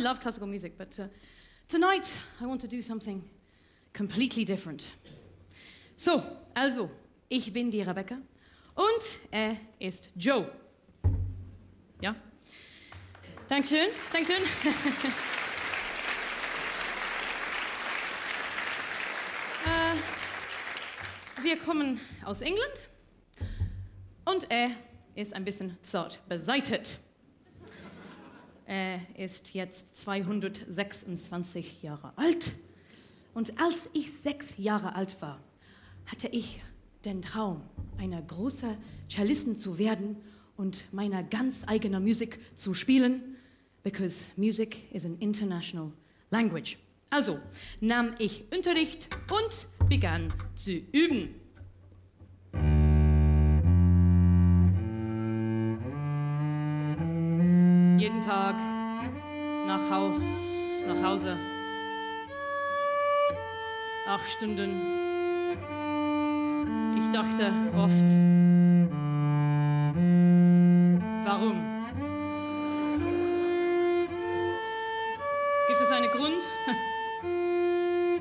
love classical music, but tonight I want to do something completely different. So, also, ich bin die Rebecca und ist Joe. Ja? Dankeschön, Dankeschön. Wir kommen aus England und ist ein bisschen zart beseitigt. Ist jetzt 226 Jahre alt. Und als ich 6 Jahre alt war, hatte ich den Traum, eine große Cellistin zu werden und meine ganz eigene Musik zu spielen, because music is an international language. Also nahm ich Unterricht und begann zu üben. Jeden Tag nach Hause, 8 Stunden. Ich dachte oft, warum? Gibt es einen Grund?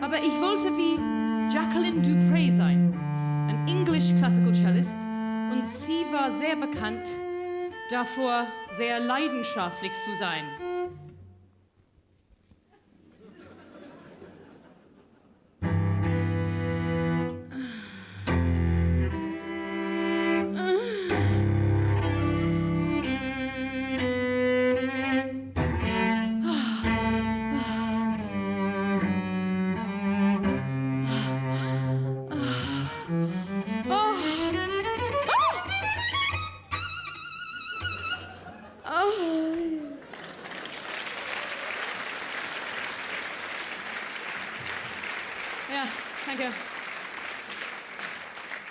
Aber ich wollte wie Jacqueline Dupré sein, ein English Classical Cellist, und sie war sehr bekannt davor, sehr leidenschaftlich zu sein.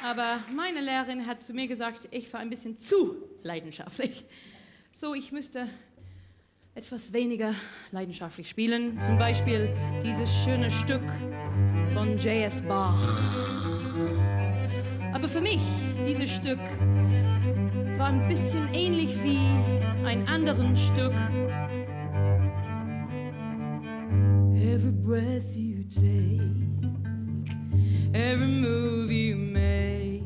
Aber meine Lehrerin hat zu mir gesagt, ich war ein bisschen zu leidenschaftlich. So, ich müsste etwas weniger leidenschaftlich spielen. Zum Beispiel dieses schöne Stück von J.S. Bach. Aber für mich, dieses Stück war ein bisschen ähnlich wie ein anderes Stück. Every breath you take, every move you make,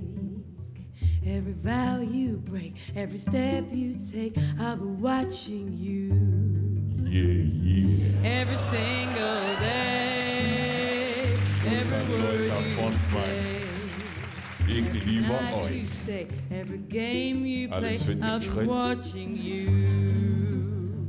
every vow you break, every step you take, I'll be watching you. Yeah, yeah. Every single day, every word you say, every night you stay, every game you play, I'll be watching you.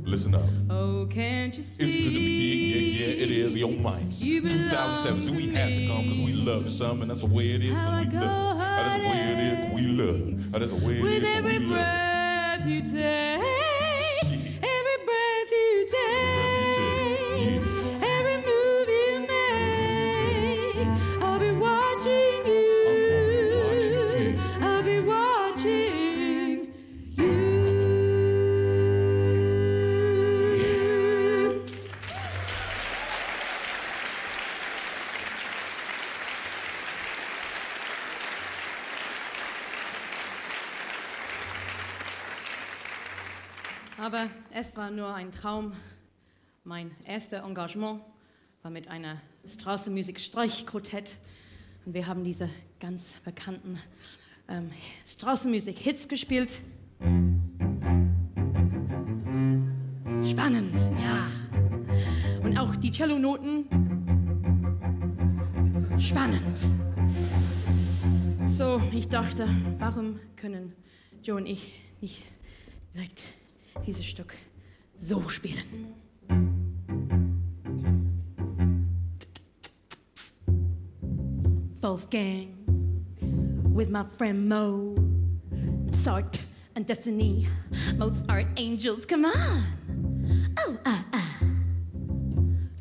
Listen up. Oh, can't you see? It's good to be here, yeah, yeah, it is. Yo, Mainz. 2007, so we had to come because we love it, some, and that's the way it is, because we love it. That's the way it is, we love. That's the way it is, we love. With every breath you take, every breath you take, every move you make, I'll be watching you. I'll be watching you. Aber es war nur ein Traum. Mein erstes Engagement war mit einer Straßenmusik-Streichquartett. Und wir haben diese ganz bekannten Straßenmusik-Hits gespielt. Spannend, ja. Und auch die Cellonoten. Spannend. So, ich dachte, warum können Joe und ich nicht direkt dieses Stück so spielen. Wolfgang, with my friend Mo, Sartre and Destiny, Mozart, angels, come on. Oh,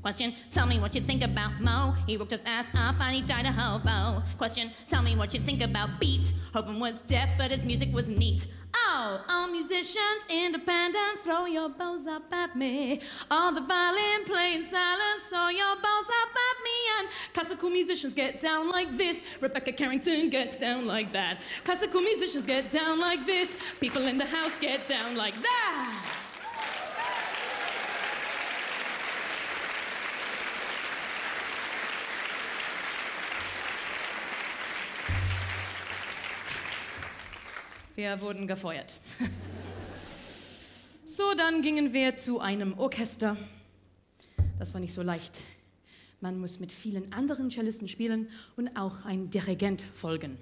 Question, tell me what you think about Mo. He worked his ass off and he died a hobo. Question, tell me what you think about Beethoven was deaf, but his music was neat. Oh, all musicians independent, throw your bows up at me. All the violin playing silence, throw your bows up at me. And classical musicians get down like this. Rebecca Carrington gets down like that. Classical musicians get down like this. People in the house get down like that. Wir wurden gefeuert. So, dann gingen wir zu einem Orchester. Das war nicht so leicht. Man muss mit vielen anderen Cellisten spielen und auch ein Dirigent folgen.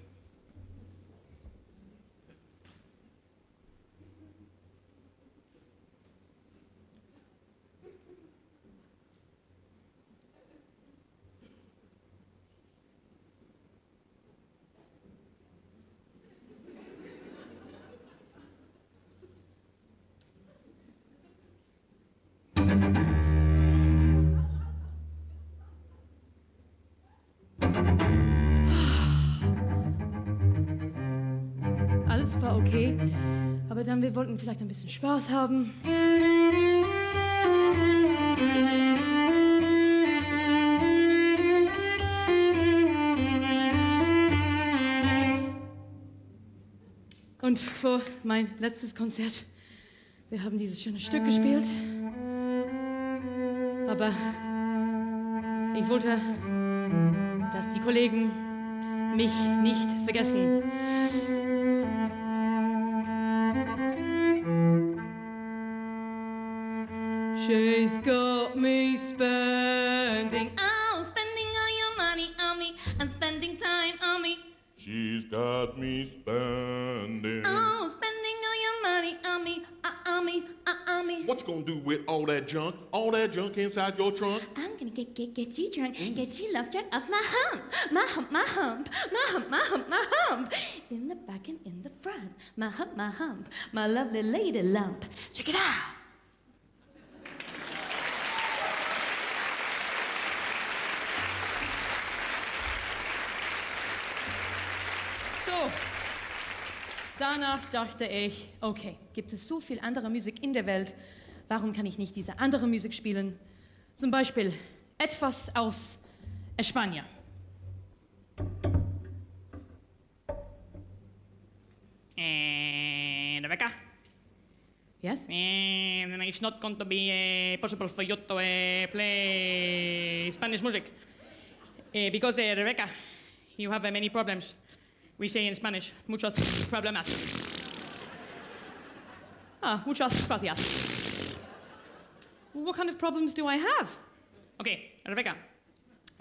Alles war okay, aber dann wir wollten vielleicht ein bisschen Spaß haben. Und vor mein letztes Konzert, wir haben dieses schöne Stück gespielt, aber ich wollte, dass die Kollegen mich nicht vergessen. She's got me spending, oh, spending all your money on me, and spending time on me. She's got me spending, oh, spending all your money on me, on me, on me. What you gonna do with all that junk inside your trunk? I'm gonna get you drunk, get you love drunk off my hump, my hump, my hump, my hump, my hump, my hump. In the back and in the front, my hump, my hump, my lovely lady lump. Check it out. Danach dachte ich, okay, gibt es so viel andere Musik in der Welt, warum kann ich nicht diese andere Musik spielen? Zum Beispiel etwas aus Spanien. Rebecca? Yes? It's not going to be possible for you to play Spanish music. Because Rebecca, you have many problems. We say in Spanish, muchos problemas. Ah, muchas gracias. What kind of problems do I have? Okay, Rebecca,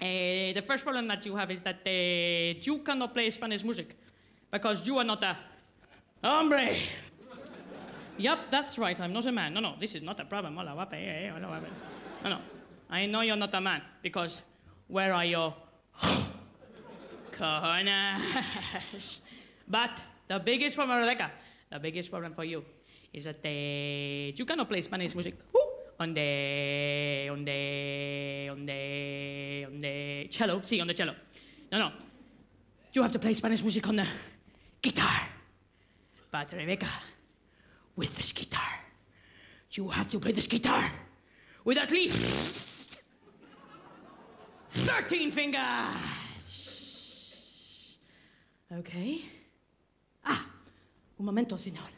the first problem that you have is that you cannot play Spanish music because you are not a hombre. Yep, that's right, I'm not a man. No, no, this is not a problem. Hola, guapa, eh? Hola, guapa. No, no, I know you're not a man because where are your... But the biggest problem, Rebecca, the biggest problem for you is that you cannot play Spanish music. On the cello, see, on the cello. No, no, you have to play Spanish music on the guitar. But Rebecca, with this guitar, you have to play this guitar with at least 13 fingers. Okay. Ah, un momento, señor.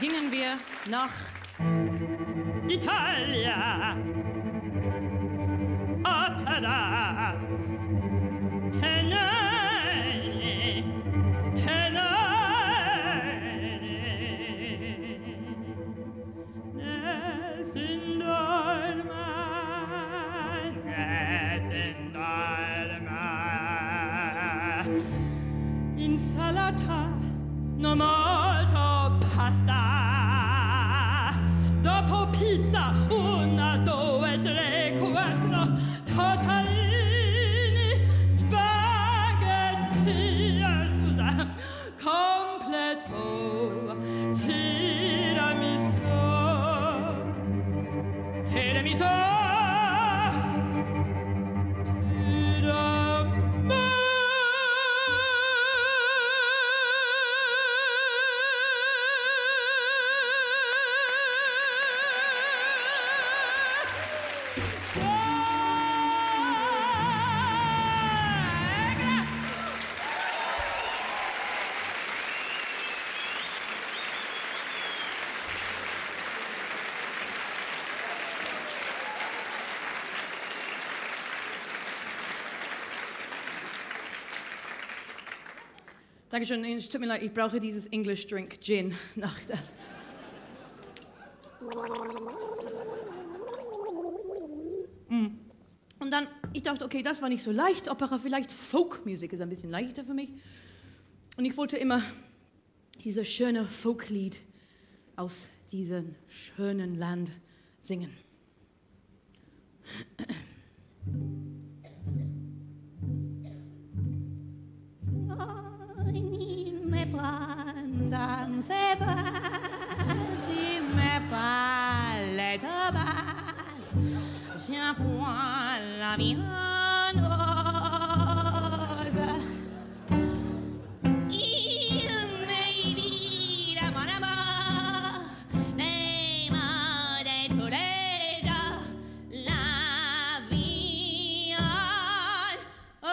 Gingen wir nach Italien, Opera, Tenere, Tenere, es in Dorma. in Dalma, insalata, no molto pasta, dopo pizza, 1, 2, 3, 4, tortellini, spaghetti, scusa, completo, tiramisu, tiramisu. Dankeschön, es tut mir leid, ich brauche dieses English Drink Gin nach das. Und dann, ich dachte, okay, das war nicht so leicht, Opera vielleicht, Folkmusik ist ein bisschen leichter für mich. Und ich wollte immer dieses schöne Folklied aus diesem schönen Land singen. Pandan sebas, il me parle de bas, j'envoie la mienne. Il me dit de mon amour, les mots de tous les jours, la vie en haut.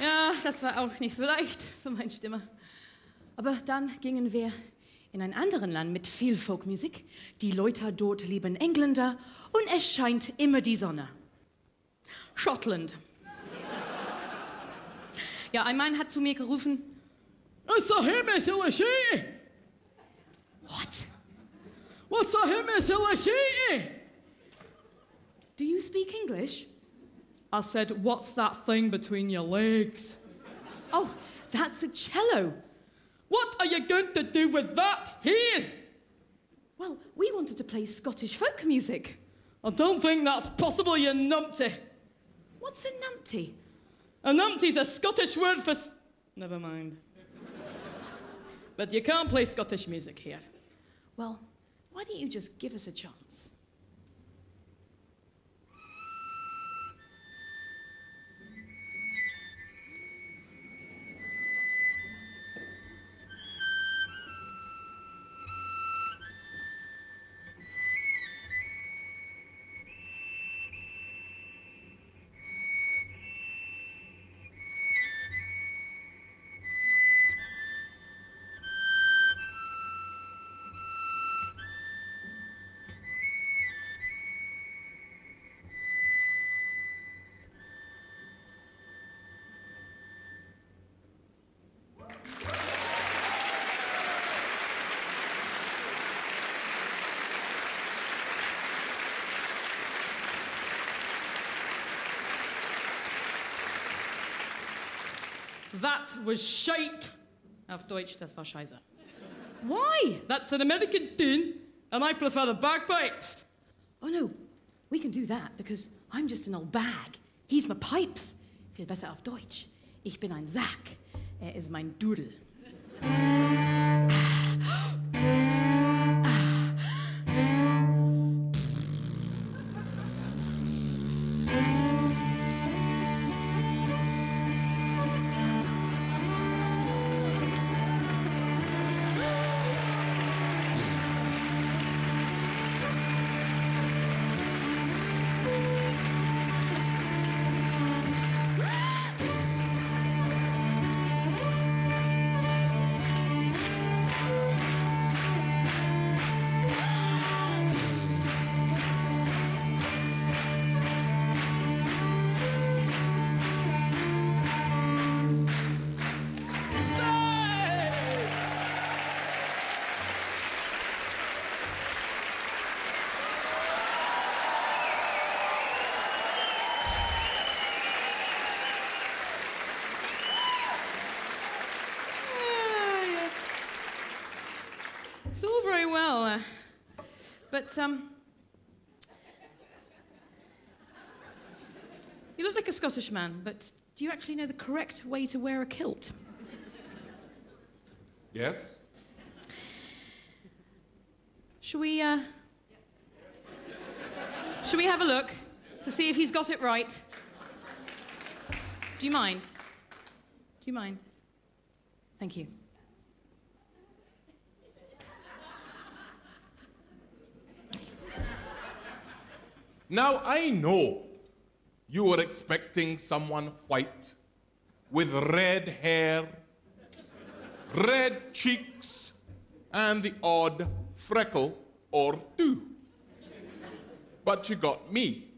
Ja, das war auch nicht so leicht für meine Stimme. Aber dann gingen wir in ein anderes Land mit viel Folkmusik. Die Leute dort lieben Engländer und es scheint immer die Sonne. Schottland. Ja, ein Mann hat zu mir gerufen, "What's the Himmel so a she?" What? What's the Himmel so a she? Do you speak English? I said, what's that thing between your legs? Oh, that's a cello. What are you going to do with that here? Well, we wanted to play Scottish folk music. I don't think that's possible, you numpty. What's a numpty? A numpty's a Scottish word for... Never mind. But you can't play Scottish music here. Well, why don't you just give us a chance? That was shite. Auf Deutsch, das war scheiße. Why? That's an American thing, and I prefer the bagpipes. Oh no, we can do that because I'm just an old bag. He's my pipes. Viel besser auf Deutsch. Ich bin ein Sack. Ist mein Dudel. It's all very well, but you look like a Scottish man, but do you actually know the correct way to wear a kilt? Yes. Should we have a look to see if he's got it right? Do you mind? Do you mind? Thank you. Now, I know you were expecting someone white with red hair, red cheeks, and the odd freckle or two. But you got me.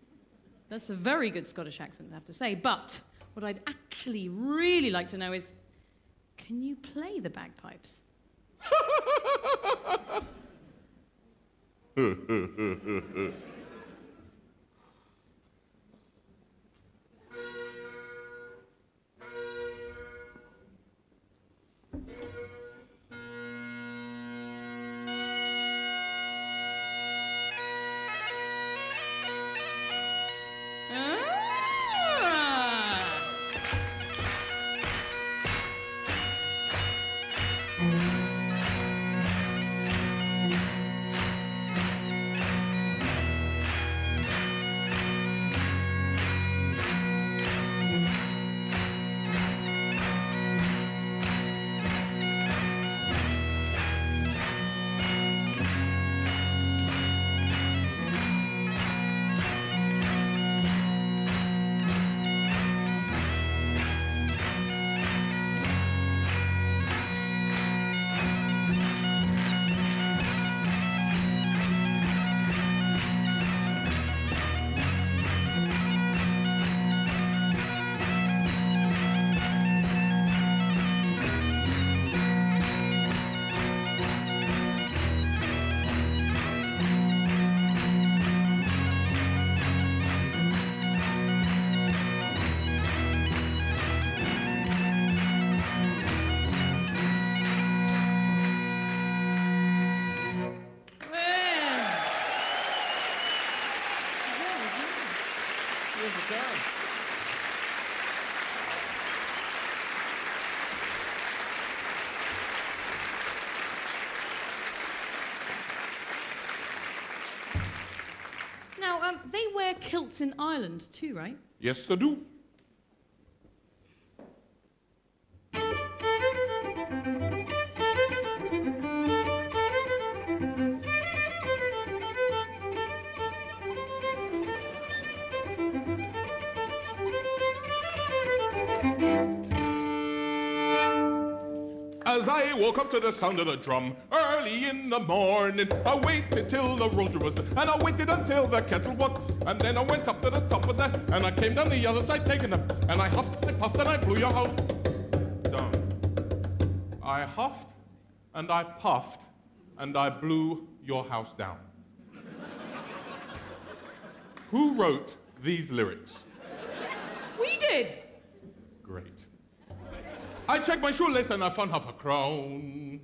That's a very good Scottish accent, I have to say. But what I'd actually really like to know is, can you play the bagpipes? They wear kilts in Ireland too, right? Yes, they do. As I woke up to the sound of the drum early in the morning, I waited till the rosary was done, and I waited until the kettle was, and then I went up to the top of that, and I came down the other side taking up, and I huffed, I puffed, and I blew your house down. I huffed, and I puffed, and I blew your house down. Who wrote these lyrics? We did! Great. I checked my shoelace and I found half a crown.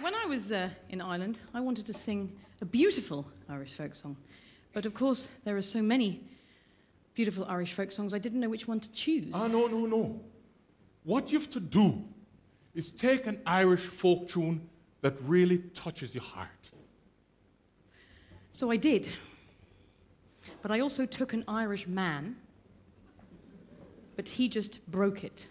When I was in Ireland, I wanted to sing a beautiful Irish folk song. But of course, there are so many beautiful Irish folk songs, I didn't know which one to choose. Ah, no, no, no. What you have to do is take an Irish folk tune that really touches your heart. So I did. But I also took an Irish man, but he just broke it.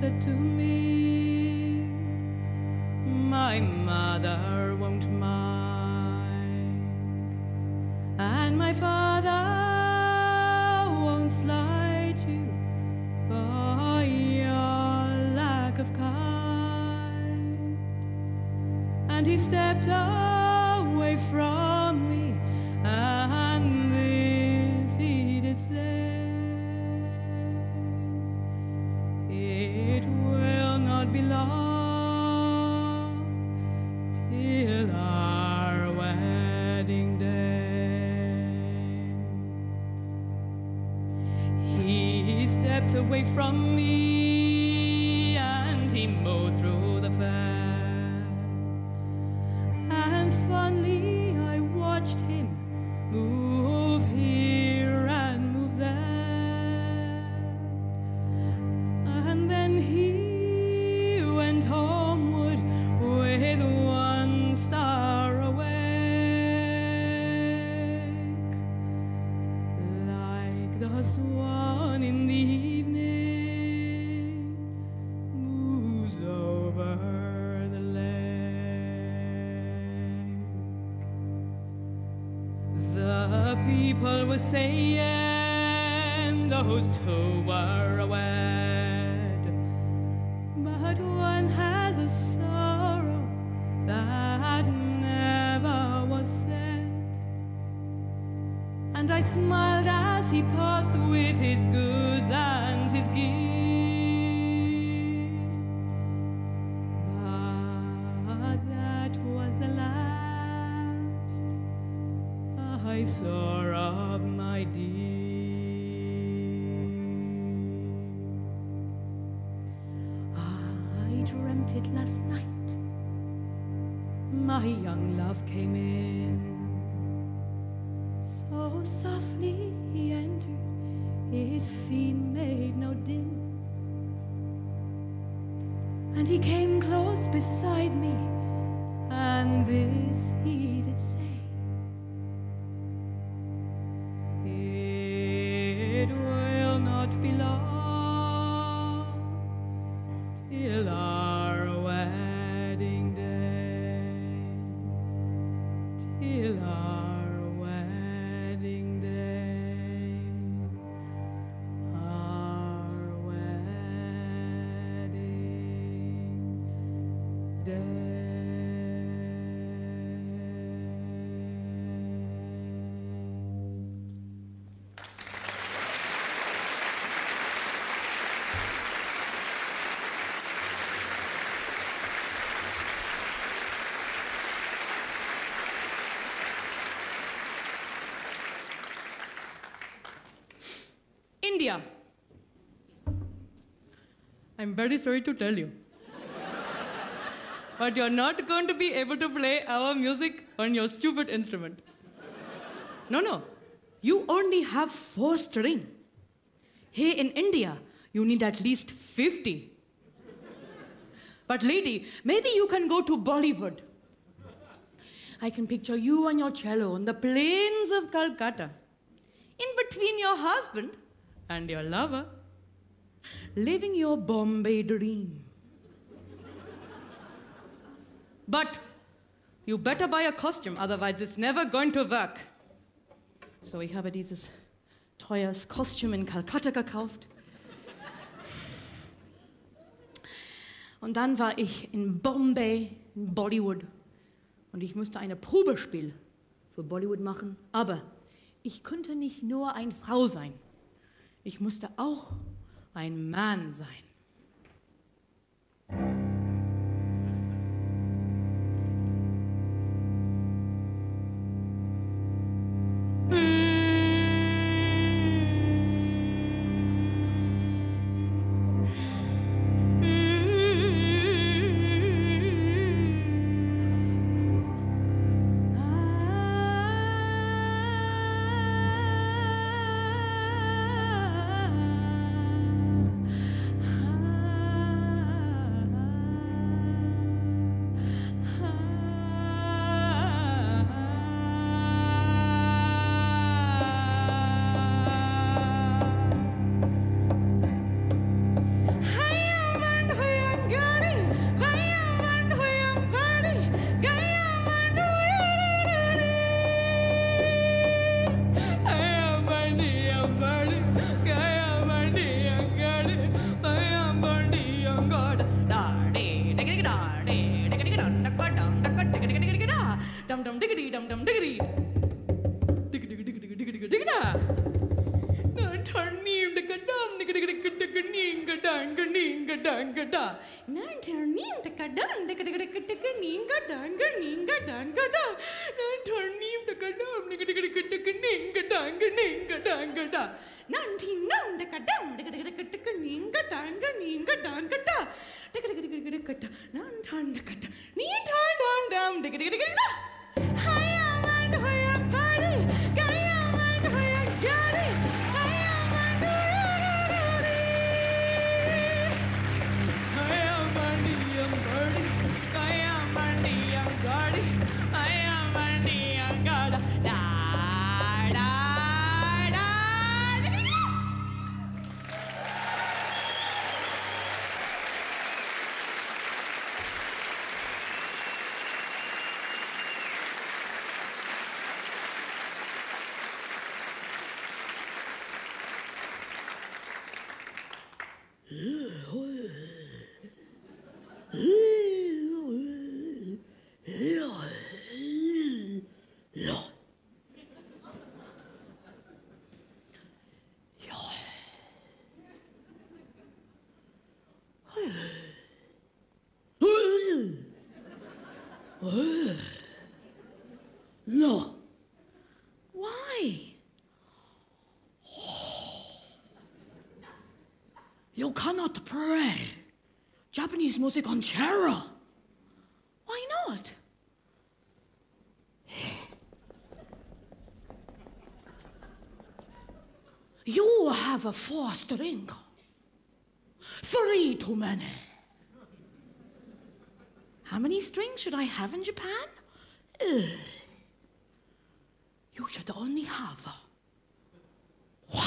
said to me, my mother won't mind, and my father won't slight you for your lack of kind. And he stepped away from me, and this he did say, it will not be long till our wedding day. He stepped away from me, and he mowed through the fair, and fondly I watched him move here and move there. And then he went homeward with one star awake, like the swan in the evening moves over the lake. The people were saying those two were away, but one has a sorrow that never was said. And I smiled as he passed with his goods and his gear. But that was the last I saw of my dear. Dreamt it last night, my young love came in, so softly he entered, his feet made no din, and he came close beside me, and this he did say, it will not be long till our wedding day, till our wedding day, our wedding day. India. I'm very sorry to tell you, but you're not going to be able to play our music on your stupid instrument. No. You only have 4 strings. Here in India, you need at least 50. But lady, maybe you can go to Bollywood. I can picture you and your cello on the plains of Calcutta, in between your husband and your lover, living your Bombay dream. But you better buy a costume, otherwise it's never going to work. So ich habe dieses teures Kostüm in Calcutta gekauft. Und dann war ich in Bombay, in Bollywood. Und ich musste eine Probespiel für Bollywood machen. Aber ich konnte nicht nur eine Frau sein. Ich musste auch ein Mann sein. diggity dum dum diggity. Diggity diggity diggity diggity da. Nantarneem da kadam diggity diggity neem gadang gadang gadang gada. Nantarneem da kadam diggity diggity neem gadang gada. Nantarneem da kadam diggity diggity neem gadang gada. Nanti nam da kadam diggity diggity neem gadang gada. No. Why? You cannot play Japanese music on cello. Why not? You have a four string. Three too many. How many strings should I have in Japan? You should only have one.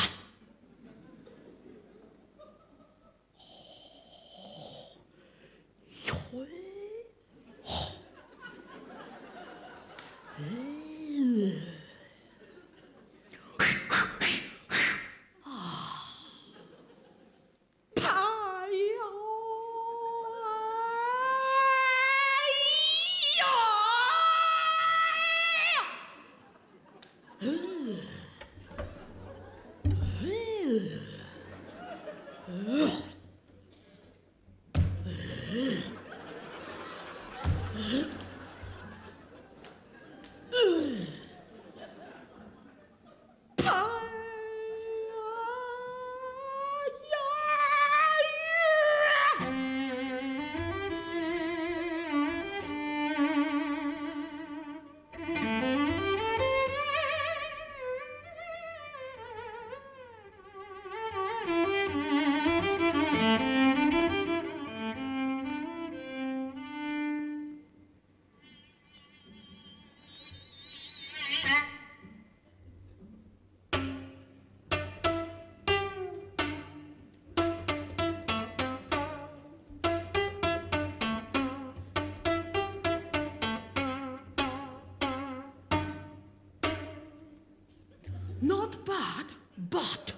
Not bad, but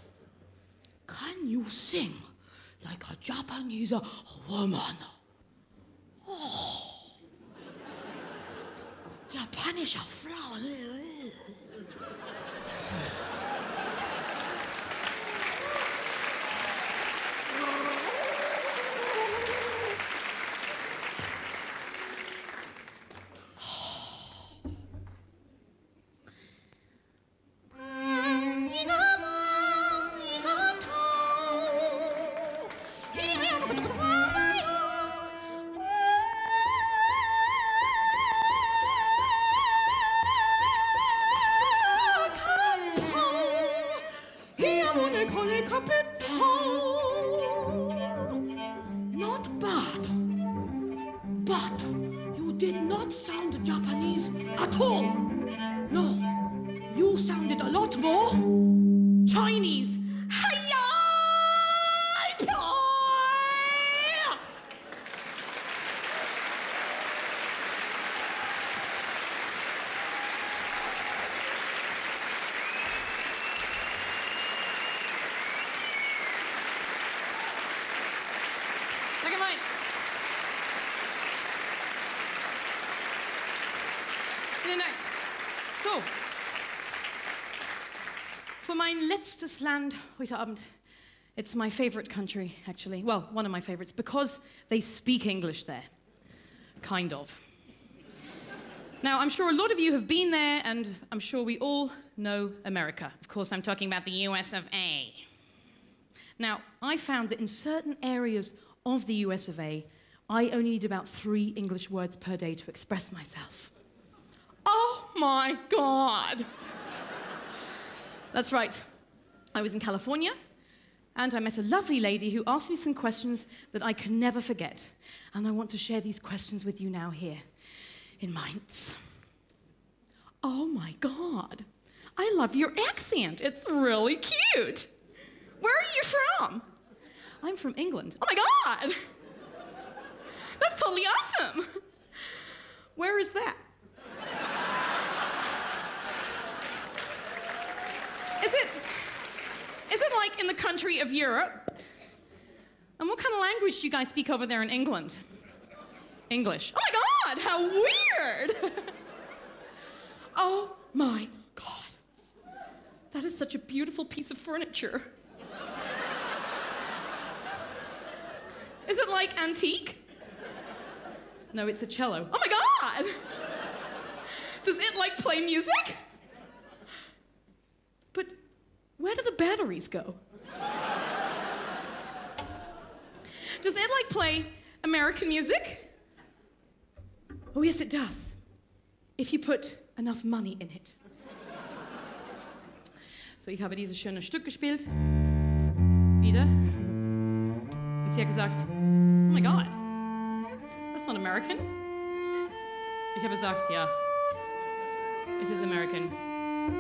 can you sing like a Japanese woman? Oh, Japanese flower. Oh! So, für mein letztes Land heute Abend, it's my favorite country, actually. Well, one of my favorites, because they speak English there. Kind of. Now, I'm sure a lot of you have been there, and I'm sure we all know America. Of course, I'm talking about the US of A. Now, I found that in certain areas of the US of A, I only need about 3 English words per day to express myself. Oh my God! That's right. I was in California, and I met a lovely lady who asked me some questions that I can never forget. And I want to share these questions with you now here in Mainz. Oh my God! I love your accent. It's really cute. Where are you from? I'm from England. Oh my God! That's totally awesome! Where is that? Is it like in the country of Europe? And what kind of language do you guys speak over there in England? English. Oh my God, how weird! Oh my God. That is such a beautiful piece of furniture. Is it like antique? No, it's a cello. Oh my God! Does it like play music? But where do the batteries go? Does it like play American music? Oh yes, it does. If you put enough money in it. So, ich habe dieses schöne Stück gespielt. Wieder. Und sie hat gesagt, oh my God. That's not American. Ich habe gesagt, ja. It is American. Every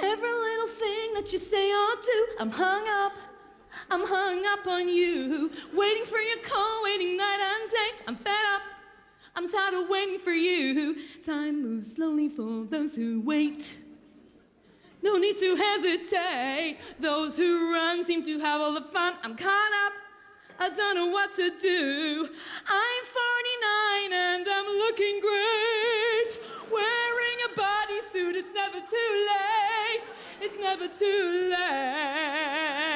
little thing that you say or do, I'm hung up on you. Waiting for your call, waiting night and day. I'm fed up, I'm tired of waiting for you. Time moves slowly for those who wait. No need to hesitate. Those who run seem to have all the fun. I'm caught up, I don't know what to do. I'm 49 and I'm looking great. Wearing a bodysuit, it's never too late. It's never too late.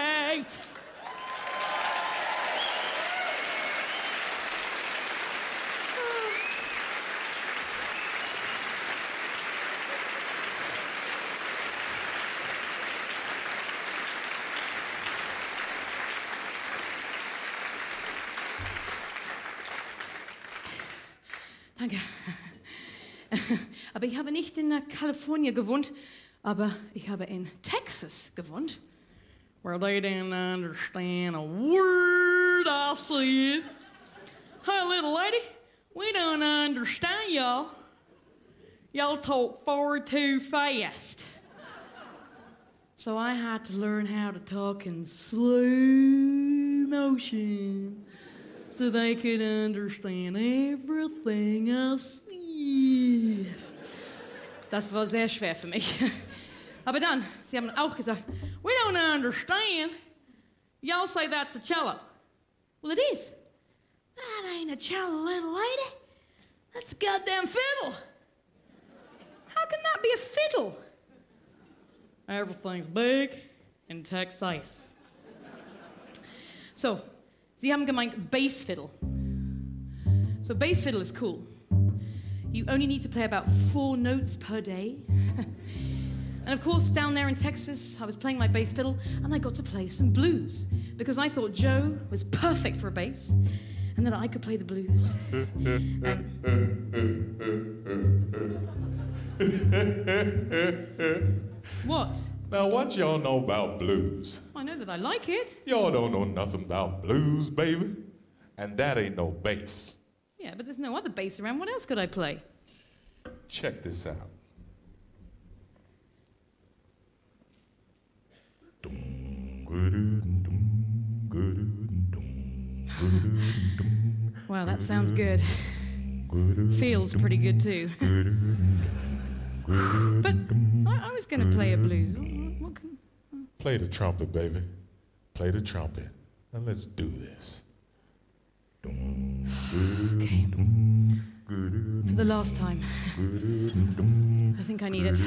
Danke. Aber ich habe nicht in Kalifornien gewohnt, aber ich habe in Texas gewohnt. Where they didn't understand a word I said. Hi, little lady, we don't understand y'all. Y'all talk far too fast. So I had to learn how to talk in slow motion, so they could understand everything I said. Das war sehr schwer für mich. Aber dann, sie haben auch gesagt, we don't understand. Y'all say that's a cello. Well, it is. That ain't a cello, little lady. That's a goddamn fiddle. How can that be a fiddle? Everything's big in Texas. So, Sie haben gemeint bass fiddle. So bass fiddle is cool. You only need to play about 4 notes per day. And of course, down there in Texas, I was playing my bass fiddle and I got to play some blues because I thought Joe was perfect for a bass and that I could play the blues. What? Now, what y'all know about blues? I know that I like it. Y'all don't know nothing about blues, baby. And that ain't no bass. Yeah, but there's no other bass around. What else could I play? Check this out. Wow, that sounds good. Feels pretty good, too. was going to play a blues. What can... Play the trumpet, baby. Play the trumpet. And let's do this. Okay. For the last time. I think I need it.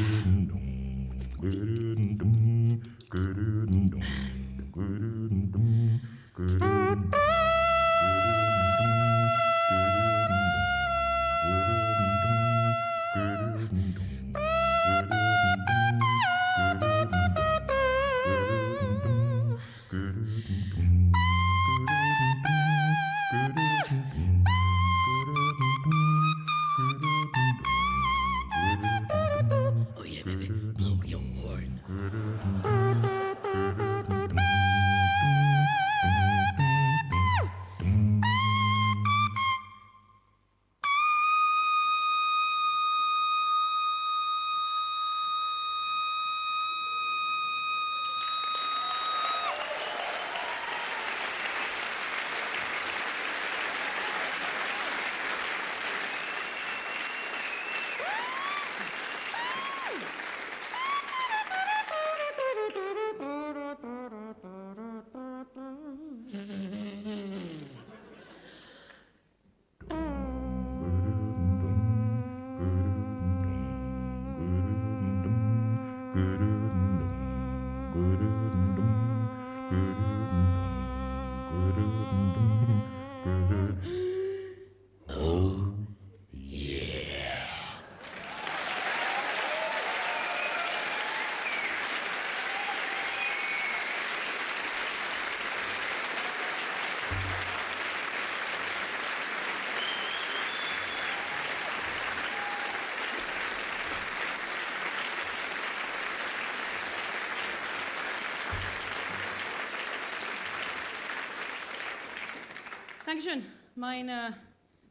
Dankeschön. Meine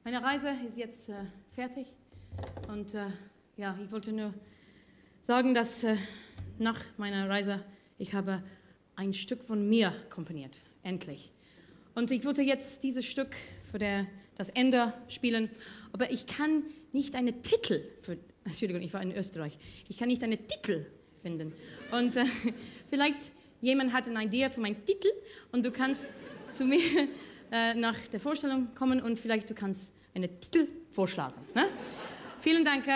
Reise ist jetzt fertig und ja, ich wollte nur sagen, dass nach meiner Reise ich habe ein Stück von mir komponiert, endlich. Und ich wollte jetzt dieses Stück für das Ende spielen, aber ich kann nicht einen Titel für, Entschuldigung, ich war in Österreich, ich kann nicht einen Titel finden. Und vielleicht jemand hat eine Idee für meinen Titel und du kannst zu mir nach der Vorstellung kommen und vielleicht du kannst einen Titel vorschlagen. Ne? Vielen Dank,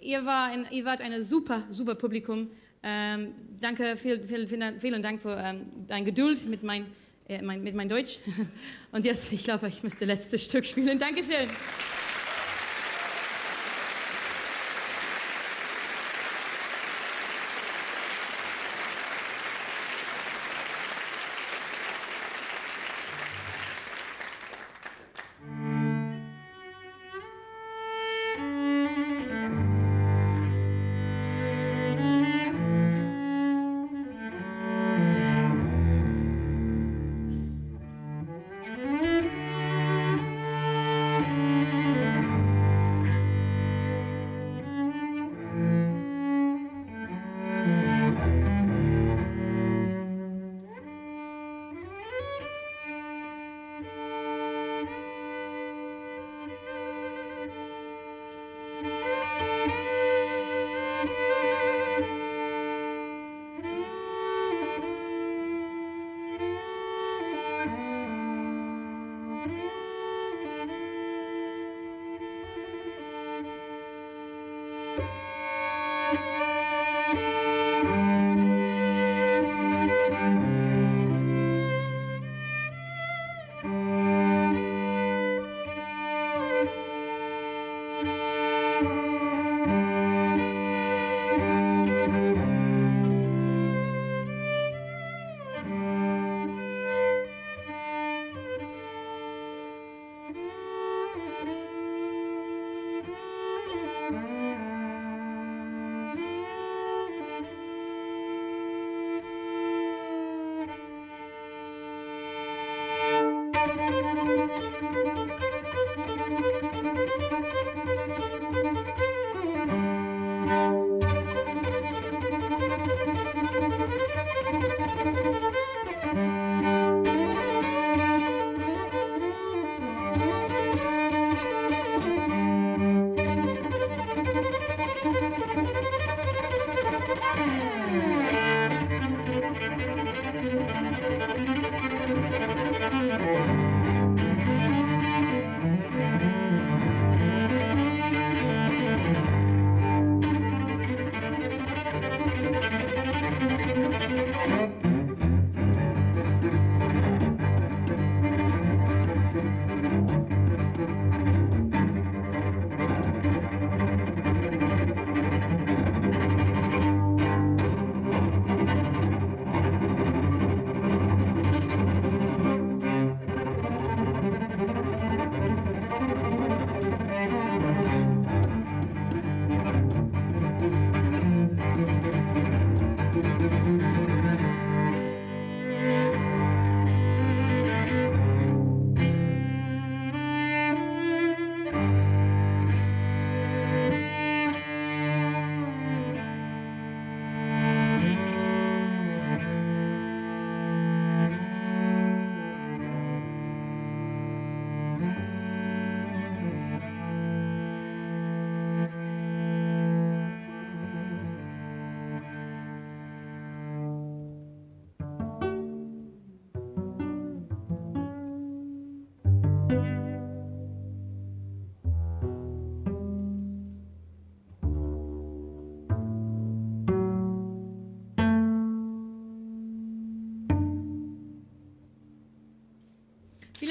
ihr wart ein super Publikum. Danke, vielen Dank für deine Geduld mit meinem Deutsch. Und jetzt, ich glaube, ich müsste das letzte Stück spielen. Dankeschön.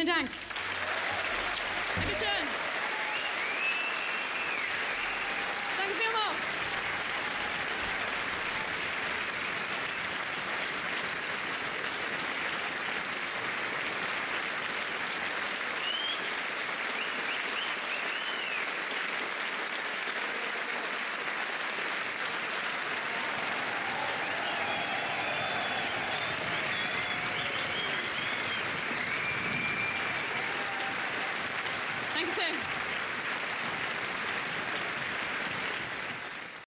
Vielen Dank. Dankeschön. Danke vielmals. Thank you, sir.